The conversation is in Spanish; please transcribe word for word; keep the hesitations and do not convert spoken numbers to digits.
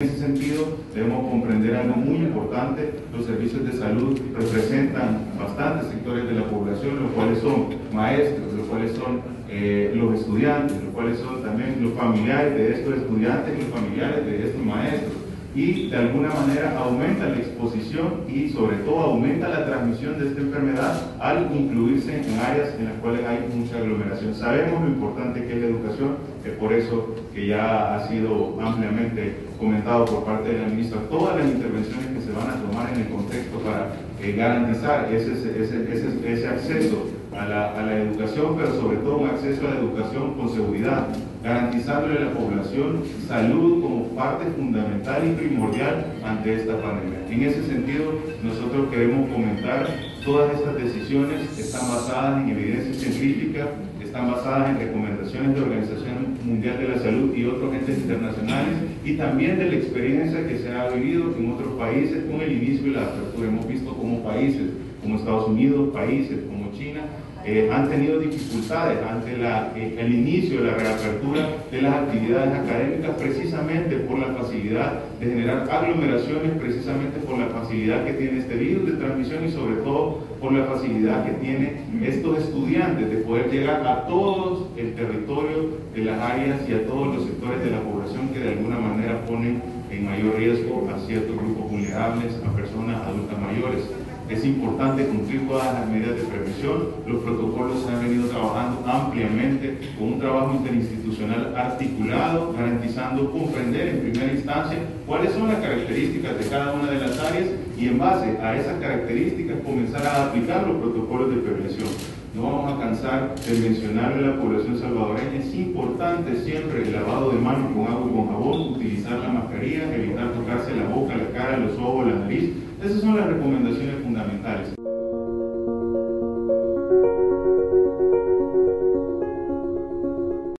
En ese sentido, debemos comprender algo muy importante: los servicios de salud representan bastantes sectores de la población, los cuales son maestros, los cuales son eh, los estudiantes, los cuales son también los familiares de estos estudiantes y los familiares de estos maestros, y de alguna manera aumenta la exposición y sobre todo aumenta la transmisión de esta enfermedad al incluirse en áreas en las cuales hay mucha aglomeración. Sabemos lo importante que es la educación, es por eso que ya ha sido ampliamente comentado por parte de la ministra todas las intervenciones que se van a tomar en el contexto para eh, garantizar ese, ese, ese, ese acceso a la, a la educación, pero sobre todo un acceso a la educación con seguridad, garantizándole a la población salud como parte fundamental y primordial ante esta pandemia. En ese sentido, nosotros queremos comentar: todas estas decisiones están basadas en evidencia científica, están basadas en recomendaciones de la Organización Mundial de la Salud y otros entes internacionales, y también de la experiencia que se ha vivido en otros países con el inicio y la apertura. Hemos visto cómo países como Estados Unidos, países como China, Eh, han tenido dificultades ante la, eh, el inicio de la reapertura de las actividades académicas, precisamente por la facilidad de generar aglomeraciones, precisamente por la facilidad que tiene este virus de transmisión y sobre todo por la facilidad que tienen estos estudiantes de poder llegar a todo el territorio de las áreas y a todos los sectores de la población que de alguna manera ponen en mayor riesgo a ciertos grupos vulnerables, a personas adultas mayores. Es importante cumplir todas las medidas de prevención. Los protocolos se han venido trabajando ampliamente con un trabajo interinstitucional articulado, garantizando comprender en primera instancia cuáles son las características de cada una de las áreas y en base a esas características comenzar a aplicar los protocolos de prevención. No vamos a cansar de mencionarle a la población salvadoreña: es importante siempre el lavado de manos con agua y con jabón, utilizar la mascarilla, evitar tocarse la boca, la cara, los ojos, la nariz. Esas son las recomendaciones fundamentales.